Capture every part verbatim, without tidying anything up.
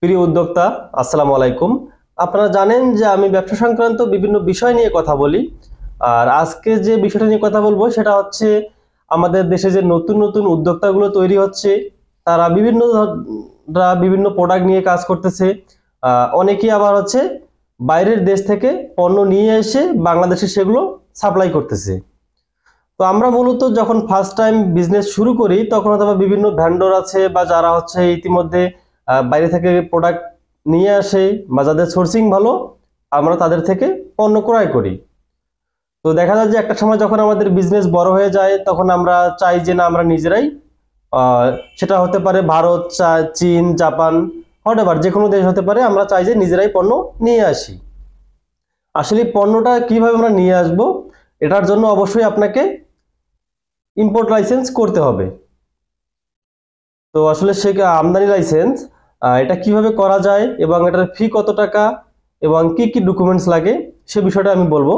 প্রিয় উদ্যোক্তা আসসালামু আলাইকুম। আপনারা জানেন যে আমি ব্যবসা সংক্রান্ত বিভিন্ন বিষয় নিয়ে কথা বলি, আর আজকে যে বিষয়টা নিয়ে কথা বলবো সেটা হচ্ছে আমাদের দেশে যে নতুন নতুন উদ্যোক্তাগুলো তৈরি হচ্ছে, তারা বিভিন্ন তারা বিভিন্ন প্রোডাক্ট নিয়ে কাজ করতেছে। অনেকেই আবার হচ্ছে বাইরের দেশ থেকে পণ্য নিয়ে এসে বাংলাদেশে সেগুলো সাপ্লাই করতেছে। তো আমরা মূলত যখন ফার্স্ট টাইম বিজনেস শুরু করি তখন অথবা বিভিন্ন ভ্যান্ডর আছে বা যারা হচ্ছে ইতিমধ্যে বাইরে থেকে প্রোডাক্ট নিয়ে আসে বা যাদের সোর্সিং ভালো, আমরা তাদের থেকে পণ্য ক্রয় করি। তো দেখা যায় যে একটা সময় যখন আমাদের বিজনেস বড় হয়ে যায় তখন আমরা চাই যে না আমরা নিজেরাই, সেটা হতে পারে ভারত, চীন, জাপান, হোয়াটএভার, যে কোনো দেশ হতে পারে, আমরা চাই যে নিজেরাই পণ্য নিয়ে আসি। আসলে পণ্যটা কিভাবে আমরা নিয়ে আসব, এটার জন্য অবশ্যই আপনাকে ইম্পোর্ট লাইসেন্স করতে হবে। তো আসলে সে আমদানি লাইসেন্স এটা কিভাবে করা যায় এবং এটার ফি কত টাকা এবং কি কি ডকুমেন্টস লাগে সে বিষয়টা আমি বলবো।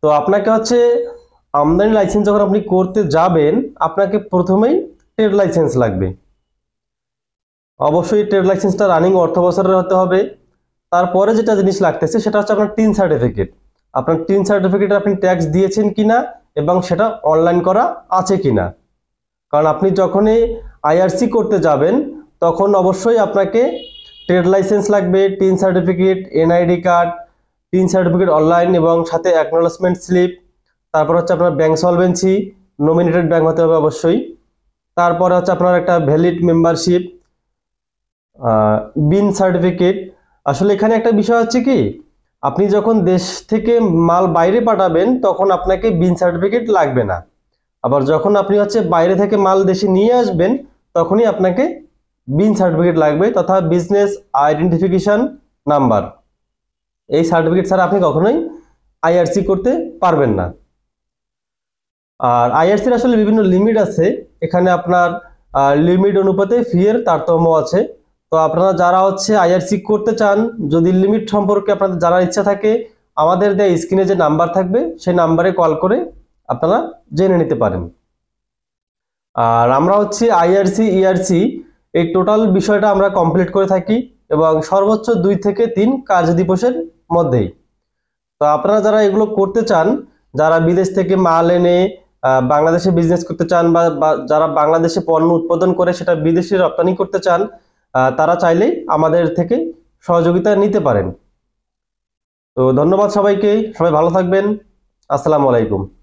তো আপনাকে হচ্ছে আমদানি লাইসেন্স যখন আপনি করতে যাবেন, আপনাকে প্রথমেই ট্রেড লাইসেন্স লাগবে। অবশ্যই ট্রেড লাইসেন্সটা রানিং অর্থ বছরের হতে হবে। তারপরে যেটা জিনিস লাগতেছে সেটা হচ্ছে আপনার টিন সার্টিফিকেট। আপনার টিন সার্টিফিকেটে আপনি ট্যাক্স দিয়েছেন কিনা এবং সেটা অনলাইন করা আছে কিনা। কারণ আপনি যখনই আইআরসি করতে যাবেন তখন অবশ্যই আপনাকে ট্রেড লাইসেন্স লাগবে, TIN certificate, NID card, TIN certificate online এবং সাথে অ্যাকনোলেজমেন্ট স্লিপ। তারপর হচ্ছে আপনার ব্যাংক সলভেন্সি, নমিনেটেড ব্যাংক হতে হবে অবশ্যই। তারপর হচ্ছে আপনার একটা ভ্যালিড মেম্বারশিপ, বিন সার্টিফিকেট। আসলে এখানে একটা বিষয় হচ্ছে কি, আপনি যখন দেশ থেকে মাল বাইরে পাঠাবেন তখন আপনাকে বিন সার্টিফিকেট লাগবে না। আবার যখন আপনি হচ্ছে বাইরে থেকে মাল দেশে নিয়ে আসবেন তখনই আপনাকে বিন সার্টিফিকেট লাগবে, তথা বিজনেস আইডেন্টিফিকেশন নাম্বার। এই সার্টিফিকেট ছাড়া আপনি কখনোই আইআরসি করতে পারবেন না। আর আইআরসির আসলে বিভিন্ন লিমিট আছে, এখানে আপনার লিমিট অনুপাতে ফিয়ের তারতম্য আছে। তো আপনারা যারা হচ্ছে আইআরসি করতে চান, যদি লিমিট সম্পর্কে আপনাদের জানার ইচ্ছা থাকে, আমাদের দেওয়া স্ক্রিনে যে নাম্বার থাকবে সেই নাম্বারে কল করে আপনারা জেনে নিতে পারেন। আর আমরা হচ্ছে আইআরসি, ইআরসি এই টোটাল বিষয়টা আমরা কমপ্লিট করে থাকি এবং সর্বোচ্চ দুই থেকে তিন কার্য দিবসের মধ্যেই। তো আপনারা যারা এগুলো করতে চান, যারা বিদেশ থেকে মাল এনে বাংলাদেশে বিজনেস করতে চান বা যারা বাংলাদেশে পণ্য উৎপাদন করে সেটা বিদেশে রপ্তানি করতে চান, তারা চাইলে আমাদের থেকে সহযোগিতা নিতে পারেন। তো ধন্যবাদ সবাইকে, সবাই ভালো থাকবেন। আসসালামু আলাইকুম।